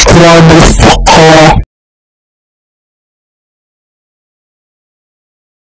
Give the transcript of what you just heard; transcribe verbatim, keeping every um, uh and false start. Subscribe.